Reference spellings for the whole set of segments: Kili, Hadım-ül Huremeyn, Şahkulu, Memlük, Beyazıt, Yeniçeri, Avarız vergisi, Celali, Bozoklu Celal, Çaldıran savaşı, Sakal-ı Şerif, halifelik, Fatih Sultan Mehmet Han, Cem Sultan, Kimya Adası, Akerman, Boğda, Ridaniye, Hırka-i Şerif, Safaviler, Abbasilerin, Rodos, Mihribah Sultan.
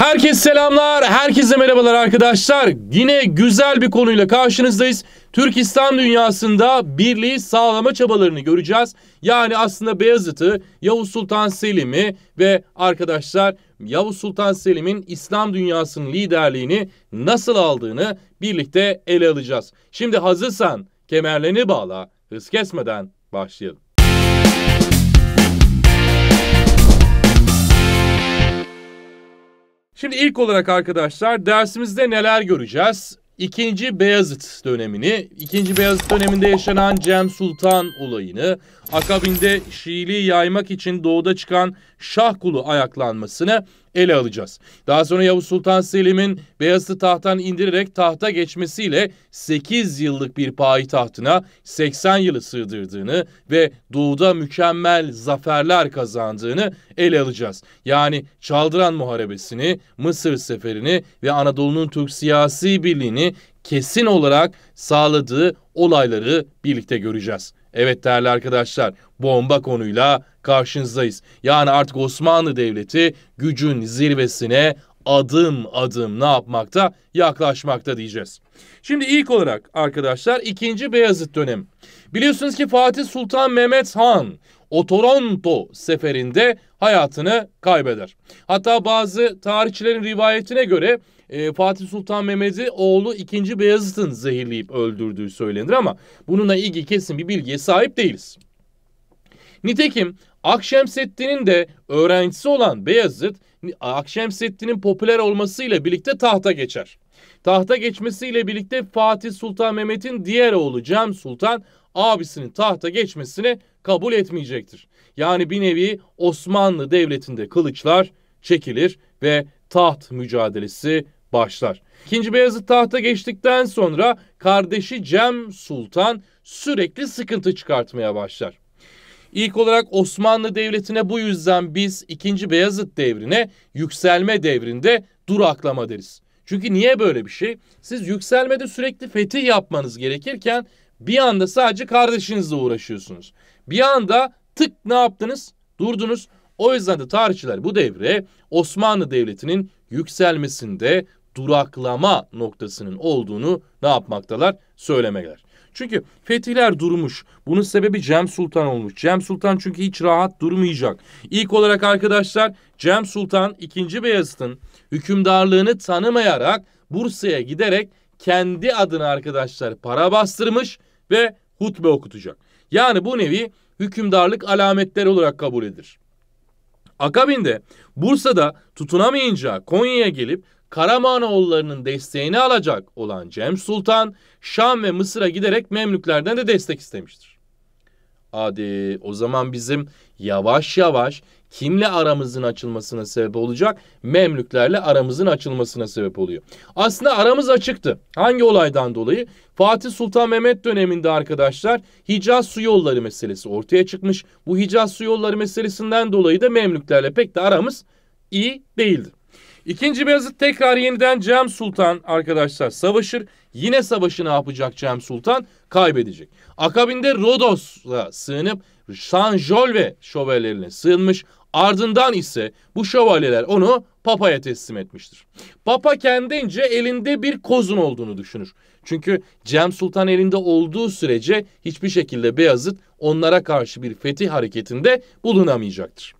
Herkese selamlar, herkese merhabalar arkadaşlar. Yine güzel bir konuyla karşınızdayız. Türk İslam dünyasında birliği sağlama çabalarını göreceğiz. Yani aslında Beyazıt'ı, Yavuz Sultan Selim'i ve arkadaşlar Yavuz Sultan Selim'in İslam dünyasının liderliğini nasıl aldığını birlikte ele alacağız. Şimdi hazırsan kemerlerini bağla, hız kesmeden başlayalım. Şimdi ilk olarak arkadaşlar dersimizde neler göreceğiz? İkinci Beyazıt dönemini, ikinci Beyazıt döneminde yaşanan Cem Sultan olayını, akabinde Şiiliği yaymak için doğuda çıkan Şahkulu ayaklanmasını ele alacağız. Daha sonra Yavuz Sultan Selim'in Beyazıt'ı tahttan indirerek tahta geçmesiyle 8 yıllık bir payitahtına 80 yılı sığdırdığını ve doğuda mükemmel zaferler kazandığını ele alacağız. Yani Çaldıran Muharebesini, Mısır Seferi'ni ve Anadolu'nun Türk siyasi birliğini kesin olarak sağladığı olayları birlikte göreceğiz. Evet değerli arkadaşlar, bomba konuyla karşınızdayız. Yani artık Osmanlı Devleti gücün zirvesine adım adım ne yapmakta? Yaklaşmakta diyeceğiz. Şimdi ilk olarak arkadaşlar 2. Beyazıt dönemi. Biliyorsunuz ki Fatih Sultan Mehmet Han Otoronto seferinde hayatını kaybeder. Hatta bazı tarihçilerin rivayetine göre Fatih Sultan Mehmet'i oğlu 2. Beyazıt'ın zehirleyip öldürdüğü söylenir ama bununla ilgili kesin bir bilgiye sahip değiliz. Nitekim Akşemseddin'in de öğrencisi olan Beyazıt, Akşemseddin'in popüler olmasıyla birlikte tahta geçer. Tahta geçmesiyle birlikte Fatih Sultan Mehmet'in diğer oğlu Cem Sultan abisinin tahta geçmesini kabul etmeyecektir. Yani bir nevi Osmanlı Devleti'nde kılıçlar çekilir ve taht mücadelesi başlar. 2. Beyazıt tahta geçtikten sonra kardeşi Cem Sultan sürekli sıkıntı çıkartmaya başlar. İlk olarak Osmanlı Devleti'ne bu yüzden biz 2. Beyazıt devrine yükselme devrinde duraklama deriz. Çünkü niye böyle bir şey? Siz yükselmede sürekli fetih yapmanız gerekirken bir anda sadece kardeşinizle uğraşıyorsunuz. Bir anda tık ne yaptınız? Durdunuz. O yüzden de tarihçiler bu devre Osmanlı Devleti'nin yükselmesinde duraklama noktasının olduğunu ne yapmaktalar? Söylemeler. Çünkü fetihler durmuş. Bunun sebebi Cem Sultan olmuş. Cem Sultan çünkü hiç rahat durmayacak. İlk olarak arkadaşlar Cem Sultan 2. Beyazıt'ın hükümdarlığını tanımayarak Bursa'ya giderek kendi adına arkadaşlar para bastırmış ve hutbe okutacak. Yani bu nevi hükümdarlık alametleri olarak kabul edilir. Akabinde Bursa'da tutunamayınca Konya'ya gelip Karamanoğullarının desteğini alacak olan Cem Sultan Şam ve Mısır'a giderek Memlüklerden de destek istemiştir. Hadi o zaman bizim yavaş yavaş kimle aramızın açılmasına sebep olacak? Memlüklerle aramızın açılmasına sebep oluyor. Aslında aramız açıktı. Hangi olaydan dolayı? Fatih Sultan Mehmet döneminde arkadaşlar Hicaz su yolları meselesi ortaya çıkmış. Bu Hicaz su yolları meselesinden dolayı da Memlüklerle pek de aramız iyi değildi. 2. Beyazıt tekrar yeniden Cem Sultan arkadaşlar savaşır. Yine savaşı ne yapacak Cem Sultan? Kaybedecek. Akabinde Rodos'a sığınıp Sanjolve şövalyelerine sığınmış. Ardından ise bu şövalyeler onu Papa'ya teslim etmiştir. Papa kendince elinde bir kozun olduğunu düşünür. Çünkü Cem Sultan elinde olduğu sürece hiçbir şekilde Beyazıt onlara karşı bir fetih hareketinde bulunamayacaktır.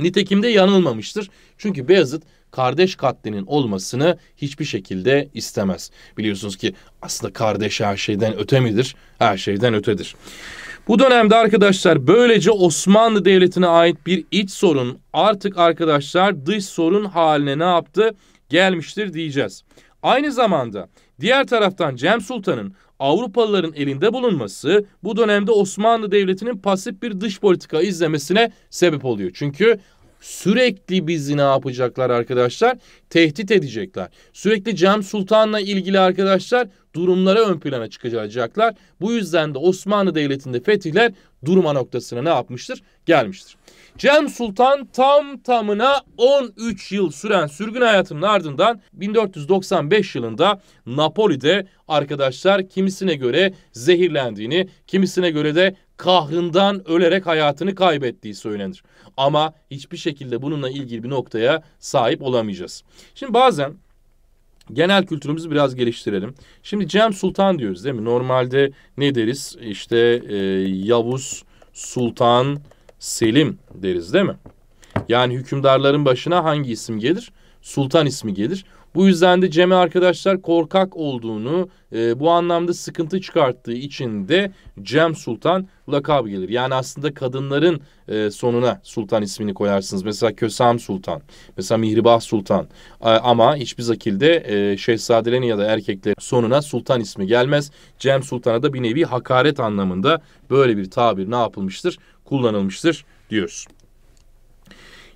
Nitekim de yanılmamıştır. Çünkü Beyazıt kardeş katlinin olmasını hiçbir şekilde istemez. Biliyorsunuz ki aslında kardeş her şeyden öte midir? Her şeyden ötedir. Bu dönemde arkadaşlar böylece Osmanlı Devleti'ne ait bir iç sorun artık arkadaşlar dış sorun haline ne yaptı? Gelmiştir diyeceğiz. Aynı zamanda diğer taraftan Cem Sultan'ın Avrupalıların elinde bulunması bu dönemde Osmanlı Devleti'nin pasif bir dış politika izlemesine sebep oluyor. Çünkü sürekli bizi ne yapacaklar arkadaşlar? Tehdit edecekler. Sürekli Cem Sultan'la ilgili arkadaşlar durumlara ön plana çıkacaklar. Bu yüzden de Osmanlı Devleti'nde fetihler durma noktasına ne yapmıştır? Gelmiştir. Cem Sultan tam tamına 13 yıl süren sürgün hayatının ardından 1495 yılında Napoli'de arkadaşlar kimisine göre zehirlendiğini, kimisine göre de kahrından ölerek hayatını kaybettiği söylenir. Ama hiçbir şekilde bununla ilgili bir noktaya sahip olamayacağız. Şimdi bazen genel kültürümüzü biraz geliştirelim. Şimdi Cem Sultan diyoruz değil mi? Normalde ne deriz? İşte Yavuz Sultan Selim deriz değil mi? Yani hükümdarların başına hangi isim gelir? Sultan ismi gelir. Bu yüzden de Cem'e arkadaşlar korkak olduğunu, bu anlamda sıkıntı çıkarttığı için de Cem Sultan lakabı gelir. Yani aslında kadınların sonuna Sultan ismini koyarsınız. Mesela Kösem Sultan, mesela Mihribah Sultan, ama hiçbir şekilde şehzadelerin ya da erkeklerin sonuna Sultan ismi gelmez. Cem Sultan'a da bir nevi hakaret anlamında böyle bir tabir ne yapılmıştır? Kullanılmıştır diyoruz.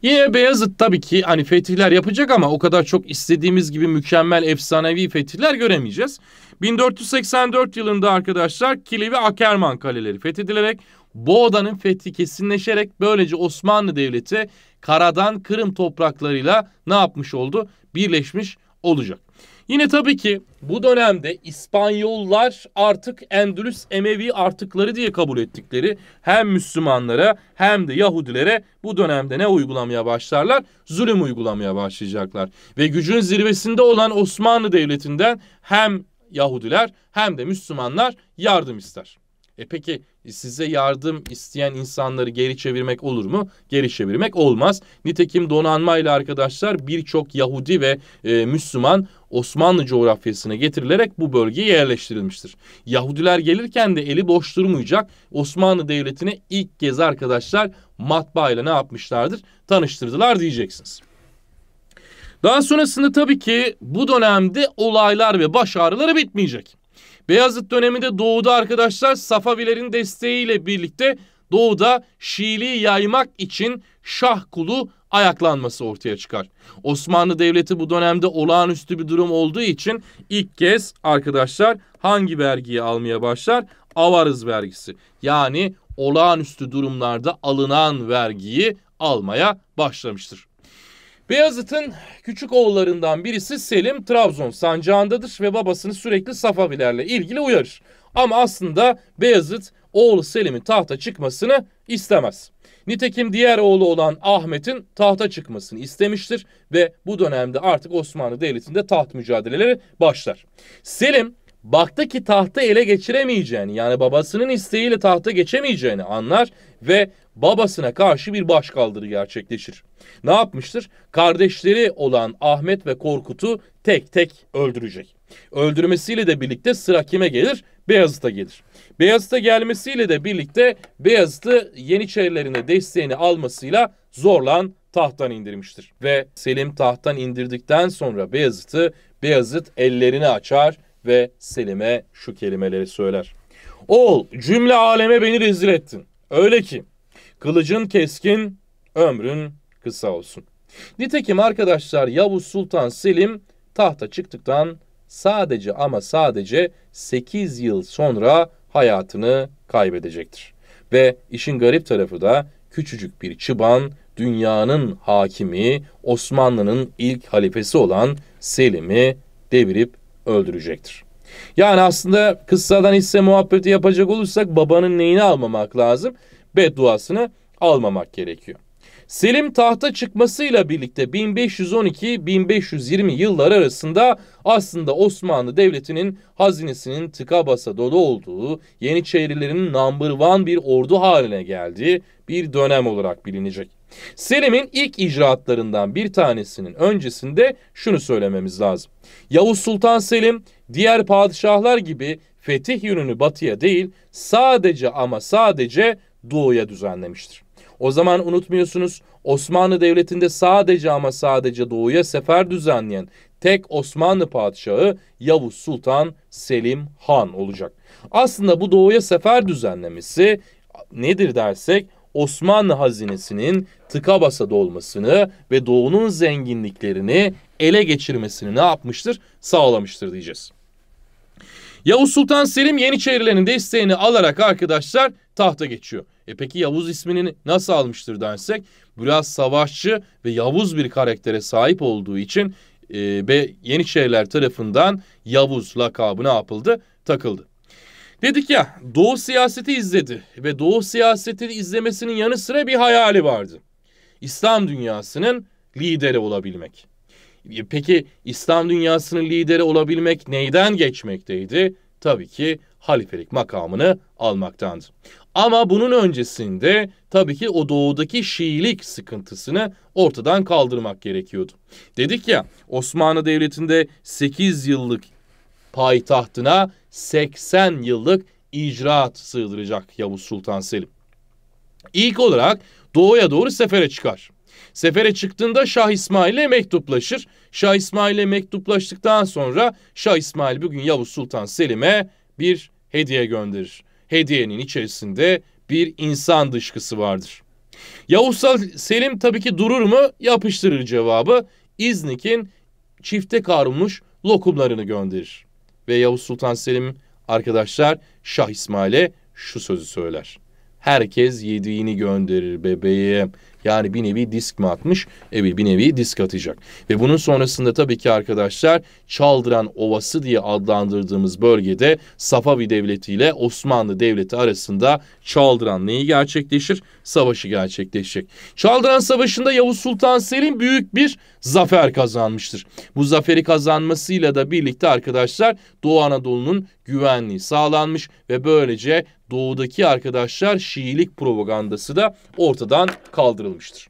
Yine Beyazıt tabii ki hani fetihler yapacak ama o kadar çok istediğimiz gibi mükemmel efsanevi fetihler göremeyeceğiz. 1484 yılında arkadaşlar Kili ve Akerman kaleleri fethedilerek Boğda'nın fethi kesinleşerek böylece Osmanlı Devleti karadan Kırım topraklarıyla ne yapmış oldu? Birleşmiş olacak. Yine tabii ki bu dönemde İspanyollar artık Endülüs Emevi artıkları diye kabul ettikleri hem Müslümanlara hem de Yahudilere bu dönemde ne uygulamaya başlarlar? Zulüm uygulamaya başlayacaklar. Ve gücün zirvesinde olan Osmanlı Devleti'nden hem Yahudiler hem de Müslümanlar yardım ister. Peki size yardım isteyen insanları geri çevirmek olur mu? Geri çevirmek olmaz. Nitekim donanmayla arkadaşlar birçok Yahudi ve Müslüman Osmanlı coğrafyasına getirilerek bu bölgeye yerleştirilmiştir. Yahudiler gelirken de eli boş durmayacak. Osmanlı Devleti'ne ilk kez arkadaşlar matbaayla ne yapmışlardır? Tanıştırdılar diyeceksiniz. Daha sonrasında tabii ki bu dönemde olaylar ve baş ağrıları bitmeyecek. Beyazıt döneminde doğuda arkadaşlar Safavilerin desteğiyle birlikte doğuda Şiiliği yaymak için Şahkulu ayaklanması ortaya çıkar. Osmanlı Devleti bu dönemde olağanüstü bir durum olduğu için ilk kez arkadaşlar hangi vergiyi almaya başlar? Avarız vergisi. Yani olağanüstü durumlarda alınan vergiyi almaya başlamıştır. Beyazıt'ın küçük oğullarından birisi Selim Trabzon sancağındadır ve babasını sürekli Safavilerle ilgili uyarır. Ama aslında Beyazıt oğlu Selim'in tahta çıkmasını istemez. Nitekim diğer oğlu olan Ahmet'in tahta çıkmasını istemiştir ve bu dönemde artık Osmanlı Devleti'nde taht mücadeleleri başlar. Selim baktı ki tahta ele geçiremeyeceğini, yani babasının isteğiyle tahta geçemeyeceğini anlar ve babasına karşı bir başkaldırı gerçekleşir. Ne yapmıştır? Kardeşleri olan Ahmet ve Korkut'u tek tek öldürecek. Öldürmesiyle de birlikte sıra kime gelir? Beyazıt'a gelir. Beyazıt'a gelmesiyle de birlikte Beyazıt'ı Yeniçerilerine desteğini almasıyla zorlan tahttan indirmiştir. Ve Selim tahttan indirdikten sonra Beyazıt ellerini açar ve Selim'e şu kelimeleri söyler. Oğul, cümle aleme beni rezil ettin. Öyle ki kılıcın keskin, ömrün kısa olsun. Nitekim arkadaşlar Yavuz Sultan Selim tahta çıktıktan sadece ama sadece 8 yıl sonra hayatını kaybedecektir. Ve işin garip tarafı da küçücük bir çıban dünyanın hakimi Osmanlı'nın ilk halifesi olan Selim'i devirip öldürecektir. Yani aslında kıssadan hisse muhabbeti yapacak olursak babanın neyini almamak lazım? Bedduasını almamak gerekiyor. Selim tahta çıkmasıyla birlikte 1512-1520 yılları arasında aslında Osmanlı Devleti'nin hazinesinin tıka basa dolu olduğu, Yeniçerilerin number 1 bir ordu haline geldiği bir dönem olarak bilinecek. Selim'in ilk icraatlarından bir tanesinin öncesinde şunu söylememiz lazım. Yavuz Sultan Selim diğer padişahlar gibi fetih yönünü batıya değil sadece ama sadece doğuya düzenlemiştir. O zaman unutmuyorsunuz, Osmanlı Devleti'nde sadece ama sadece doğuya sefer düzenleyen tek Osmanlı padişahı Yavuz Sultan Selim Han olacak. Aslında bu doğuya sefer düzenlemesi nedir dersek Osmanlı hazinesinin tıka basa dolmasını ve doğunun zenginliklerini ele geçirmesini ne yapmıştır? Sağlamıştır diyeceğiz. Yavuz Sultan Selim Yeniçerilerin desteğini alarak arkadaşlar tahta geçiyor. Peki Yavuz ismini nasıl almıştır dersek biraz savaşçı ve Yavuz bir karaktere sahip olduğu için Yeniçeriler tarafından Yavuz lakabı ne yapıldı? Takıldı. Dedik ya, Doğu siyaseti izledi ve Doğu siyasetini izlemesinin yanı sıra bir hayali vardı. İslam dünyasının lideri olabilmek. Peki İslam dünyasının lideri olabilmek neyden geçmekteydi? Tabii ki halifelik makamını almaktandı. Ama bunun öncesinde tabii ki o doğudaki Şiilik sıkıntısını ortadan kaldırmak gerekiyordu. Dedik ya, Osmanlı Devleti'nde 8 yıllık payitahtına 80 yıllık icraat sığdıracak Yavuz Sultan Selim. İlk olarak doğuya doğru sefere çıkar. Sefere çıktığında Şah İsmail ile mektuplaşır. Şah İsmail ile mektuplaştıktan sonra Şah İsmail bugün Yavuz Sultan Selim'e bir hediye gönderir. Hediyenin içerisinde bir insan dışkısı vardır. Yavuz Selim tabii ki durur mu? Yapıştırır cevabı. İznik'in çifte kavrulmuş lokumlarını gönderir. Ve Yavuz Sultan Selim arkadaşlar Şah İsmail'e şu sözü söyler. Herkes yediğini gönderir bebeğe. Yani bir nevi disk mi atmış? Evet, bir nevi disk atacak. Ve bunun sonrasında tabii ki arkadaşlar Çaldıran Ovası diye adlandırdığımız bölgede Safavi Devleti ile Osmanlı Devleti arasında Çaldıran neyi gerçekleşir? Savaşı gerçekleşecek. Çaldıran Savaşı'nda Yavuz Sultan Selim büyük bir zafer kazanmıştır. Bu zaferi kazanmasıyla da birlikte arkadaşlar Doğu Anadolu'nun güvenliği sağlanmış ve böylece doğudaki arkadaşlar Şiilik propagandası da ortadan kaldırılmıştır.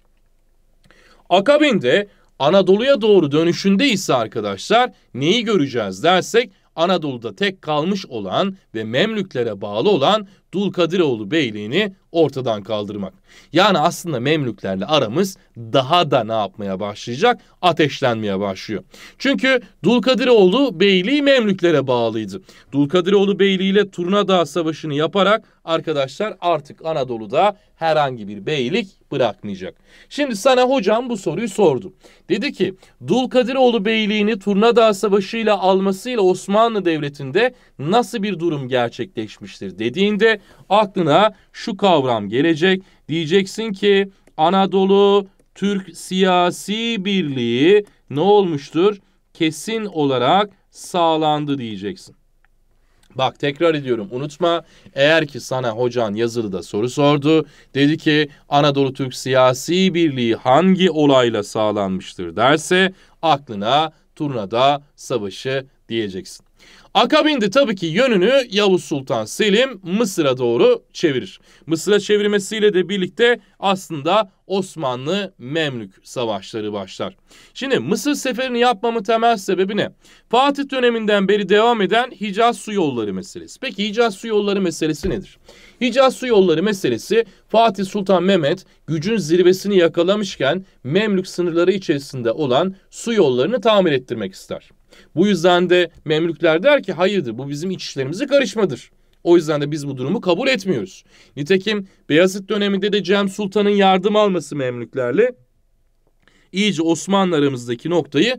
Akabinde Anadolu'ya doğru dönüşünde ise arkadaşlar neyi göreceğiz dersek Anadolu'da tek kalmış olan ve Memlüklere bağlı olan Dulkadiroğlu Beyliğini ortadan kaldırmak. Yani aslında Memlüklerle aramız daha da ne yapmaya başlayacak? Ateşlenmeye başlıyor. Çünkü Dulkadiroğlu Beyliği Memlüklere bağlıydı. Dulkadiroğlu Beyliği ile Turnadağ Savaşı'nı yaparak arkadaşlar artık Anadolu'da herhangi bir beylik bırakmayacak. Şimdi sana hocam bu soruyu sordu. Dedi ki Dulkadiroğlu Beyliğini Turnadağ Savaşı'yla almasıyla Osmanlı Devleti'nde nasıl bir durum gerçekleşmiştir dediğinde aklına şu kavram gelecek. Diyeceksin ki Anadolu Türk siyasi birliği ne olmuştur? Kesin olarak sağlandı diyeceksin. Bak tekrar ediyorum, unutma, eğer ki sana hocan yazılıda soru sordu, dedi ki Anadolu Türk siyasi birliği hangi olayla sağlanmıştır derse aklına Turnadağ Savaşı diyeceksin. Akabinde tabii ki yönünü Yavuz Sultan Selim Mısır'a doğru çevirir. Mısır'a çevirmesiyle de birlikte aslında Osmanlı-Memlük savaşları başlar. Şimdi Mısır seferini yapmamın temel sebebi ne? Fatih döneminden beri devam eden Hicaz su yolları meselesi. Peki Hicaz su yolları meselesi nedir? Hicaz su yolları meselesi Fatih Sultan Mehmet gücün zirvesini yakalamışken Memlük sınırları içerisinde olan su yollarını tamir ettirmek ister. Bu yüzden de Memlükler der ki hayırdır, bu bizim iç işlerimize karışmadır. O yüzden de biz bu durumu kabul etmiyoruz. Nitekim Beyazıt döneminde de Cem Sultan'ın yardım alması Memlüklerle iyice Osmanlı aramızdaki noktayı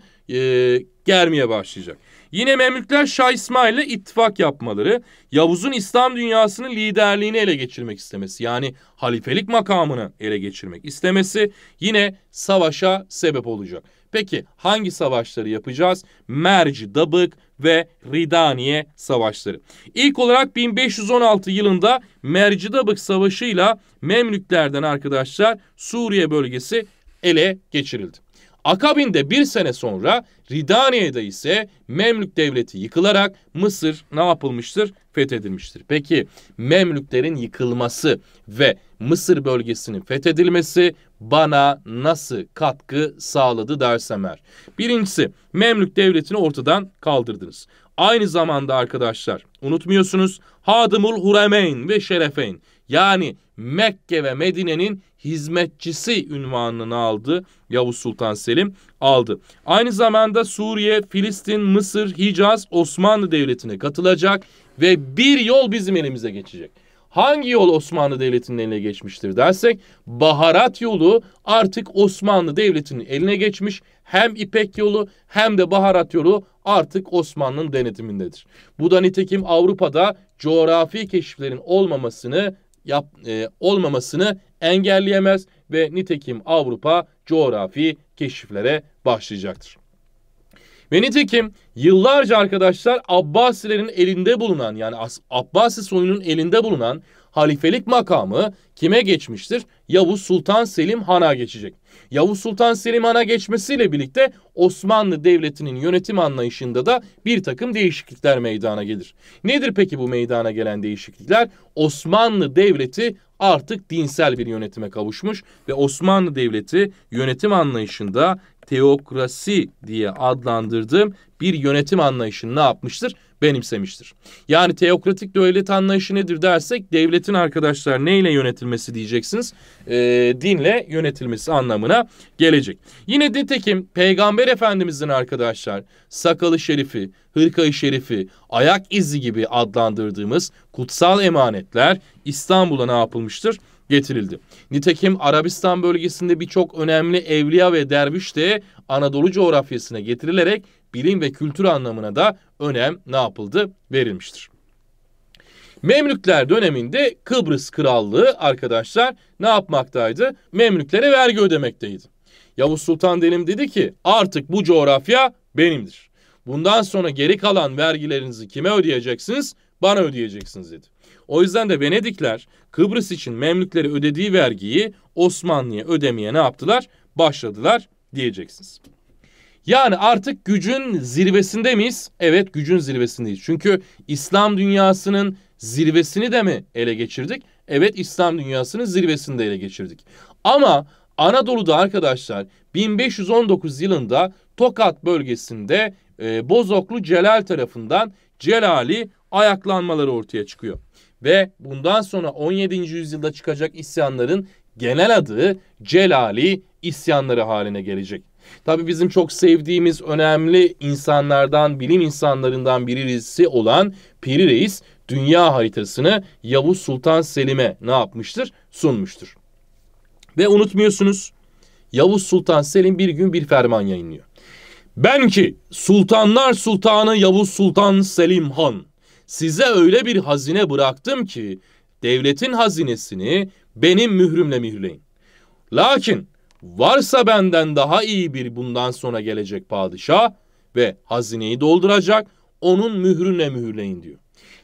germeye başlayacak. Yine Memlükler Şah İsmail'le ittifak yapmaları, Yavuz'un İslam dünyasının liderliğini ele geçirmek istemesi, yani halifelik makamını ele geçirmek istemesi yine savaşa sebep olacak. Peki hangi savaşları yapacağız? Mercidabık ve Ridaniye savaşları. İlk olarak 1516 yılında Mercidabık savaşıyla Memlüklerden arkadaşlar Suriye bölgesi ele geçirildi. Akabinde bir sene sonra Ridaniye'de ise Memlük devleti yıkılarak Mısır ne yapılmıştır? Fethedilmiştir. Peki Memlüklerin yıkılması ve Mısır bölgesinin fethedilmesi bana nasıl katkı sağladı dersem eğer. Birincisi Memlük devletini ortadan kaldırdınız. Aynı zamanda arkadaşlar unutmuyorsunuz Hadım-ül Huremeyn ve Şerefeyn, yani Mekke ve Medine'nin hizmetçisi unvanını aldı Yavuz Sultan Selim aldı. Aynı zamanda Suriye, Filistin, Mısır, Hicaz Osmanlı Devleti'ne katılacak ve bir yol bizim elimize geçecek. Hangi yol Osmanlı Devleti'nin eline geçmiştir dersek baharat yolu artık Osmanlı Devleti'nin eline geçmiş. Hem İpek yolu hem de baharat yolu artık Osmanlı'nın denetimindedir. Bu da nitekim Avrupa'da coğrafi keşiflerin olmamasını engelleyemez ve nitekim Avrupa coğrafi keşiflere başlayacaktır. Ve nitekim yıllarca arkadaşlar Abbasilerin elinde bulunan, yani Abbasi soyunun elinde bulunan halifelik makamı kime geçmiştir? Yavuz Sultan Selim Han'a geçecek. Yavuz Sultan Selim Han'a geçmesiyle birlikte Osmanlı Devleti'nin yönetim anlayışında da bir takım değişiklikler meydana gelir. Nedir peki bu meydana gelen değişiklikler? Osmanlı Devleti artık dinsel bir yönetime kavuşmuş ve Osmanlı Devleti yönetim anlayışında teokrasi diye adlandırdığım bir yönetim anlayışını ne yapmıştır? Benimsemiştir. Yani teokratik devlet anlayışı nedir dersek, devletin arkadaşlar neyle yönetilmesi diyeceksiniz? Dinle yönetilmesi anlamına gelecek. Yine nitekim Peygamber Efendimizin arkadaşlar sakalı şerifi, hırka-i şerifi, ayak izi gibi adlandırdığımız kutsal emanetler İstanbul'a ne yapılmıştır? Getirildi. Nitekim Arabistan bölgesinde birçok önemli evliya ve derviş de Anadolu coğrafyasına getirilerek bilim ve kültür anlamına da önem ne yapıldı? Verilmiştir. Memlükler döneminde Kıbrıs Krallığı arkadaşlar ne yapmaktaydı? Memlüklere vergi ödemekteydi. Yavuz Sultan Selim dedi ki artık bu coğrafya benimdir. Bundan sonra geri kalan vergilerinizi kime ödeyeceksiniz? Bana ödeyeceksiniz dedi. O yüzden de Venedikler Kıbrıs için Memlüklere ödediği vergiyi Osmanlı'ya ödemeye ne yaptılar? Başladılar diyeceksiniz. Yani artık gücün zirvesinde miyiz? Evet, gücün zirvesindeyiz. Çünkü İslam dünyasının zirvesini de mi ele geçirdik? Evet, İslam dünyasının zirvesini de ele geçirdik. Ama Anadolu'da arkadaşlar 1519 yılında Tokat bölgesinde Bozoklu Celal tarafından Celali ayaklanmaları ortaya çıkıyor. Ve bundan sonra 17. yüzyılda çıkacak isyanların genel adı Celali isyanları haline gelecek. Tabii bizim çok sevdiğimiz önemli insanlardan, bilim insanlarından birisi olan Piri Reis dünya haritasını Yavuz Sultan Selim'e ne yapmıştır? Sunmuştur. Ve unutmuyorsunuz, Yavuz Sultan Selim bir gün bir ferman yayınlıyor. Ben ki Sultanlar Sultanı Yavuz Sultan Selim Han, size öyle bir hazine bıraktım ki devletin hazinesini benim mührümle mühürleyin. Lakin varsa benden daha iyi bir bundan sonra gelecek padişah ve hazineyi dolduracak, onun mührüne mühürleyin diyor.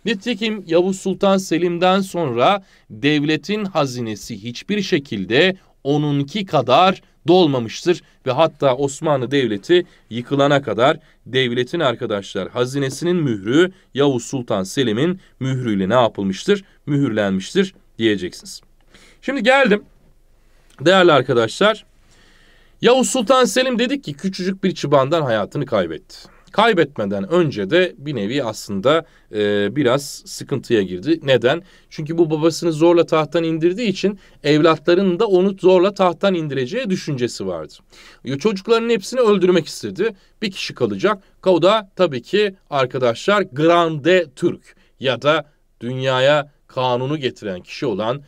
Nitekim Yavuz Sultan Selim'den sonra devletin hazinesi hiçbir şekilde onunki kadar dolmamıştır ve hatta Osmanlı Devleti yıkılana kadar devletin arkadaşlar hazinesinin mührü Yavuz Sultan Selim'in mührüyle ne yapılmıştır? Mühürlenmiştir diyeceksiniz. Şimdi geldim değerli arkadaşlar, Yavuz Sultan Selim dedik ki küçücük bir çıbandan hayatını kaybetti. Kaybetmeden önce de bir nevi aslında biraz sıkıntıya girdi. Neden? Çünkü bu babasını zorla tahttan indirdiği için evlatlarının da onu zorla tahttan indireceği düşüncesi vardı. Çocukların hepsini öldürmek istedi. Bir kişi kalacak. O da tabii ki arkadaşlar Grande Türk ya da dünyaya kanunu getiren kişi olan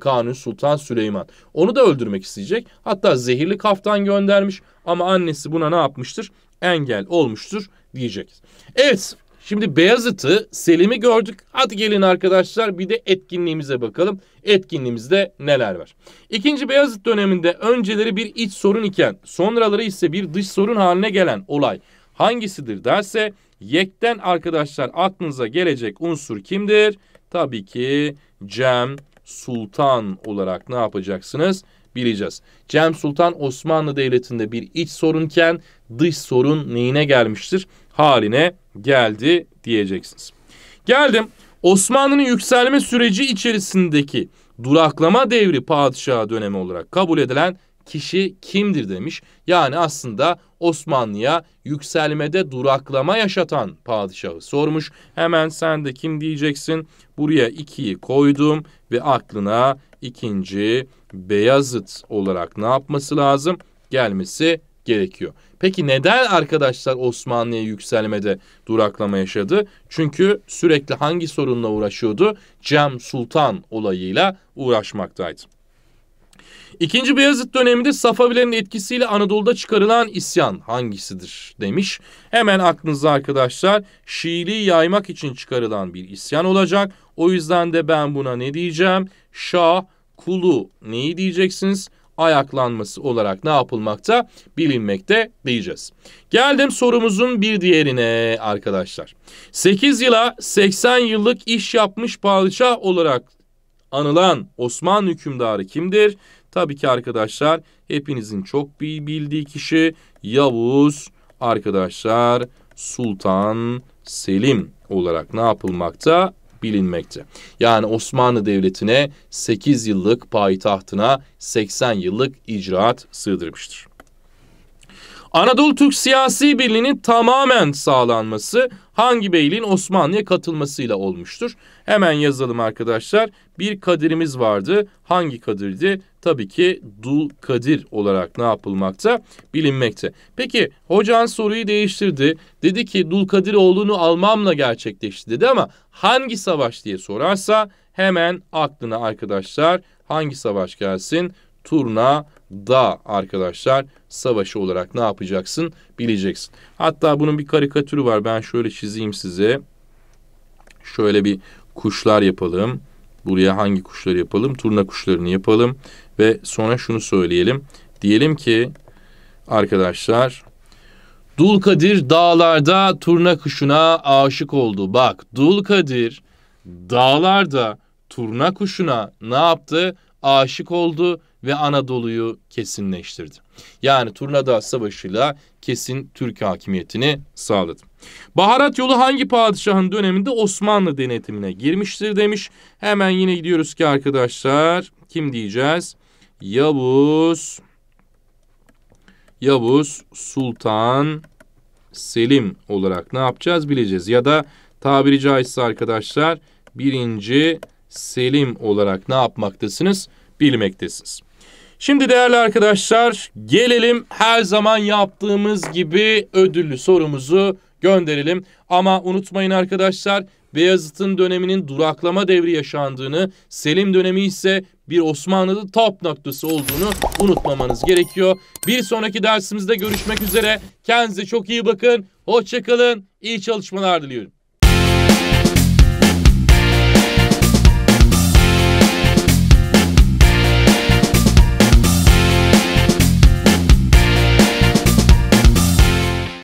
Kanun Sultan Süleyman. Onu da öldürmek isteyecek. Hatta zehirli kaftan göndermiş ama annesi buna ne yapmıştır? Engel olmuştur diyecek. Evet, şimdi Beyazıt'ı, Selim'i gördük. Hadi gelin arkadaşlar bir de etkinliğimize bakalım. Etkinliğimizde neler var? İkinci Beyazıt döneminde önceleri bir iç sorun iken sonraları ise bir dış sorun haline gelen olay hangisidir derse, yekten arkadaşlar aklınıza gelecek unsur kimdir? Tabii ki Cem Sultan olarak ne yapacaksınız? Bileceğiz. Cem Sultan Osmanlı Devleti'nde bir iç sorunken dış sorun neyine gelmiştir? Haline geldi diyeceksiniz. Geldim. Osmanlı'nın yükselme süreci içerisindeki duraklama devri padişah dönemi olarak kabul edilen kişi kimdir demiş. Yani aslında Osmanlı'ya yükselmede duraklama yaşatan padişahı sormuş. Hemen sen de kim diyeceksin? Buraya 2'yi koydum ve aklına 2. Beyazıt olarak ne yapması lazım? Gelmesi gerekiyor. Peki neden arkadaşlar Osmanlı'ya yükselmede duraklama yaşadı? Çünkü sürekli hangi sorunla uğraşıyordu? Cem Sultan olayıyla uğraşmaktaydı. İkinci Beyazıt döneminde Safavilerin etkisiyle Anadolu'da çıkarılan isyan hangisidir demiş. Hemen aklınızda arkadaşlar Şiiliği yaymak için çıkarılan bir isyan olacak. O yüzden de ben buna ne diyeceğim? Şahkulu neyi diyeceksiniz? ayaklanması olarak ne yapılmakta? Bilinmekte diyeceğiz. Geldim sorumuzun bir diğerine arkadaşlar. 8 yıla 80 yıllık iş yapmış padişah olarak anılan Osmanlı hükümdarı kimdir? Tabii ki arkadaşlar hepinizin çok bildiği kişi Yavuz arkadaşlar Sultan Selim olarak ne yapılmakta? Bilinmekte. Yani Osmanlı Devleti'ne 8 yıllık payitahtına 80 yıllık icraat sığdırmıştır. Anadolu Türk siyasi birliğinin tamamen sağlanması hangi beyliğin Osmanlı'ya katılmasıyla olmuştur? Hemen yazalım arkadaşlar. Bir kadirimiz vardı. Hangi kadirdi? Tabii ki Dulkadir olarak ne yapılmakta? Bilinmekte. Peki hocan soruyu değiştirdi. Dedi ki Dulkadiroğlu'nu almamla gerçekleşti dedi ama hangi savaş diye sorarsa hemen aklına arkadaşlar hangi savaş gelsin? Turnadağ arkadaşlar savaşı olarak ne yapacaksın bileceksin. Hatta bunun bir karikatürü var. Ben şöyle çizeyim size. Şöyle bir kuşlar yapalım. Buraya hangi kuşları yapalım? Turna kuşlarını yapalım. Ve sonra şunu söyleyelim. Diyelim ki arkadaşlar Dulkadir dağlarda turna kuşuna aşık oldu. Bak Dulkadir dağlarda turna kuşuna ne yaptı? Aşık oldu ve Anadolu'yu kesinleştirdi. Yani Turnadağ Savaşı'yla kesin Türk hakimiyetini sağladı. Baharat yolu hangi padişahın döneminde Osmanlı denetimine girmiştir demiş. Hemen yine gidiyoruz ki arkadaşlar kim diyeceğiz? Yavuz Sultan Selim olarak ne yapacağız bileceğiz. Ya da tabiri caizse arkadaşlar 1. Selim olarak ne yapmaktasınız? Bilmektesiniz. Şimdi değerli arkadaşlar gelelim her zaman yaptığımız gibi ödüllü sorumuzu gönderelim. Ama unutmayın arkadaşlar Beyazıt'ın döneminin duraklama devri yaşandığını, Selim dönemi ise bir Osmanlı'da top noktası olduğunu unutmamanız gerekiyor. Bir sonraki dersimizde görüşmek üzere. Kendinize çok iyi bakın. Hoşça kalın. İyi çalışmalar diliyorum.